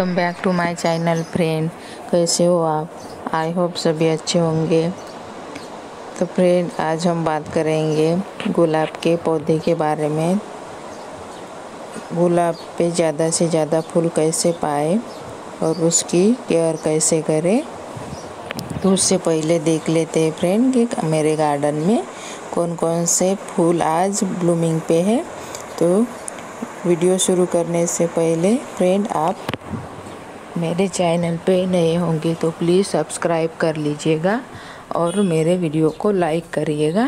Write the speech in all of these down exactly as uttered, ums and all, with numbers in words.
Welcome back to my channel friend. कैसे हो आप? आई होप सभी अच्छे होंगे। तो फ्रेंड, आज हम बात करेंगे गुलाब के पौधे के बारे में। गुलाब पे ज़्यादा से ज़्यादा फूल कैसे पाए और उसकी केयर कैसे करें, तो उससे पहले देख लेते हैं फ्रेंड कि मेरे गार्डन में कौन कौन से फूल आज ब्लूमिंग पे है। तो वीडियो शुरू करने से पहले फ्रेंड, आप मेरे चैनल पे नए होंगे तो प्लीज़ सब्सक्राइब कर लीजिएगा और मेरे वीडियो को लाइक करिएगा।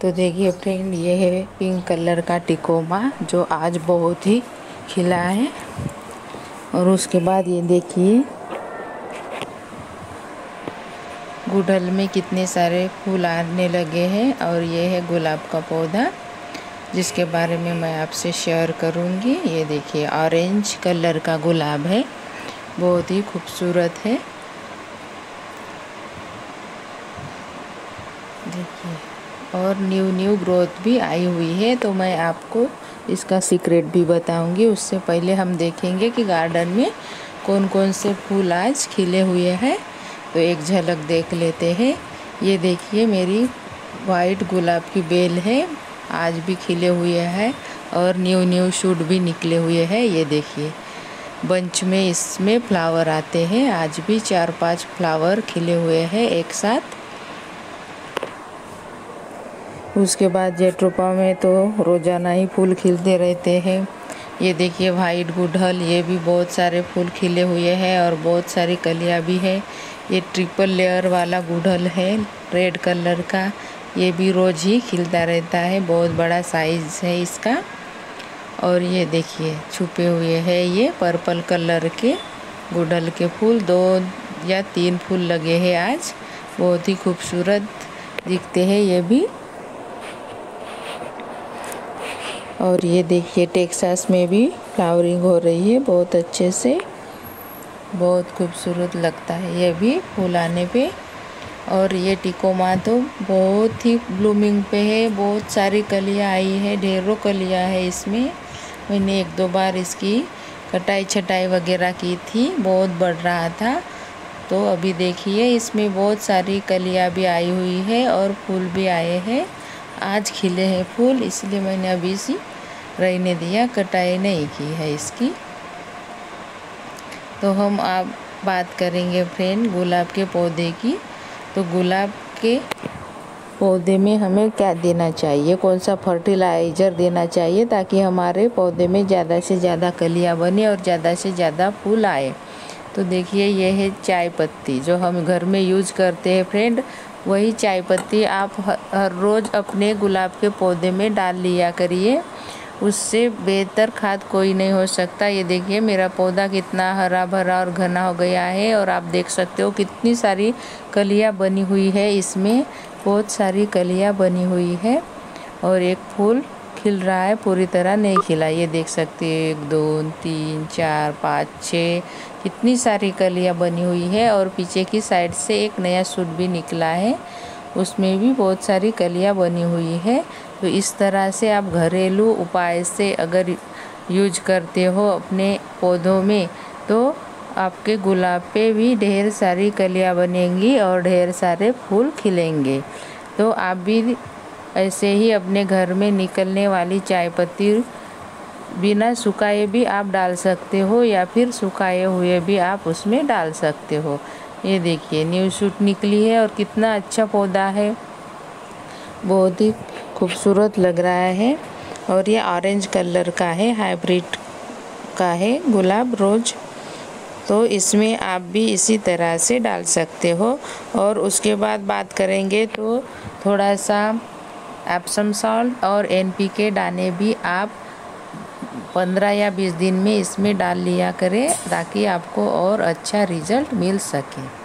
तो देखिए फ्रेंड, ये है पिंक कलर का टिकोमा जो आज बहुत ही खिला है। और उसके बाद ये देखिए गुड़हल में कितने सारे फूल आने लगे हैं। और ये है गुलाब का पौधा जिसके बारे में मैं आपसे शेयर करूंगी। ये देखिए ऑरेंज कलर का गुलाब है, बहुत ही खूबसूरत है। देखिए, और न्यू न्यू ग्रोथ भी आई हुई है, तो मैं आपको इसका सीक्रेट भी बताऊंगी। उससे पहले हम देखेंगे कि गार्डन में कौन कौन से फूल आज खिले हुए हैं, तो एक झलक देख लेते हैं। ये देखिए मेरी वाइट गुलाब की बेल है, आज भी खिले हुए हैं और न्यू न्यू शूट भी निकले हुए हैं। ये देखिए बंच में इसमें फ्लावर आते हैं, आज भी चार पांच फ्लावर खिले हुए हैं एक साथ। उसके बाद जेट्रोपा में तो रोज़ाना ही फूल खिलते रहते हैं। ये देखिए वाइट गुड़हल, ये भी बहुत सारे फूल खिले हुए हैं और बहुत सारी कलियाँ भी है। ये ट्रिपल लेयर वाला गुड़हल है रेड कलर का, ये भी रोज़ ही खिलता रहता है, बहुत बड़ा साइज़ है इसका। और ये देखिए छुपे हुए हैं ये पर्पल कलर के गुड़हल के फूल, दो या तीन फूल लगे हैं आज, बहुत ही खूबसूरत दिखते हैं ये भी। और ये देखिए टेक्सास में भी फ्लावरिंग हो रही है बहुत अच्छे से, बहुत खूबसूरत लगता है ये भी फूल आने पे। और ये टिकोमा तो बहुत ही ब्लूमिंग पे है, बहुत सारी कलियाँ आई है, ढेरों कलियाँ है इसमें। मैंने एक दो बार इसकी कटाई छटाई वगैरह की थी, बहुत बढ़ रहा था। तो अभी देखिए इसमें बहुत सारी कलियाँ भी आई हुई है और फूल भी आए हैं, आज खिले हैं फूल, इसलिए मैंने अभी इसी रहने दिया, कटाई नहीं की है इसकी। तो हम आप बात करेंगे फ्रेंड गुलाब के पौधे की। तो गुलाब के पौधे में हमें क्या देना चाहिए, कौन सा फर्टिलाइज़र देना चाहिए ताकि हमारे पौधे में ज़्यादा से ज़्यादा कलियाँ बने और ज़्यादा से ज़्यादा फूल आए। तो देखिए ये है चाय पत्ती जो हम घर में यूज़ करते हैं फ्रेंड, वही चाय पत्ती आप हर रोज़ अपने गुलाब के पौधे में डाल लिया करिए, उससे बेहतर खाद कोई नहीं हो सकता। ये देखिए मेरा पौधा कितना हरा भरा और घना हो गया है, और आप देख सकते हो कितनी सारी कलियाँ बनी हुई है इसमें, बहुत सारी कलियाँ बनी हुई है। और एक फूल खिल रहा है, पूरी तरह नहीं खिला, ये देख सकते हो, एक दो तीन चार पाँच छः, कितनी सारी कलियाँ बनी हुई है। और पीछे की साइड से एक नया शूट भी निकला है, उसमें भी बहुत सारी कलियाँ बनी हुई है। तो इस तरह से आप घरेलू उपाय से अगर यूज करते हो अपने पौधों में, तो आपके गुलाब पे भी ढेर सारी कलियाँ बनेंगी और ढेर सारे फूल खिलेंगे। तो आप भी ऐसे ही अपने घर में निकलने वाली चाय पत्ती बिना सुखाए भी आप डाल सकते हो, या फिर सुखाए हुए भी आप उसमें डाल सकते हो। ये देखिए न्यू शूट निकली है और कितना अच्छा पौधा है, बहुत ही खूबसूरत लग रहा है। और ये ऑरेंज कलर का है, हाइब्रिड का है गुलाब रोज। तो इसमें आप भी इसी तरह से डाल सकते हो। और उसके बाद बात करेंगे तो थोड़ा सा एप्सम सॉल्ट और एनपीके दाने भी आप पंद्रह या बीस दिन में इसमें डाल लिया करें, ताकि आपको और अच्छा रिजल्ट मिल सके।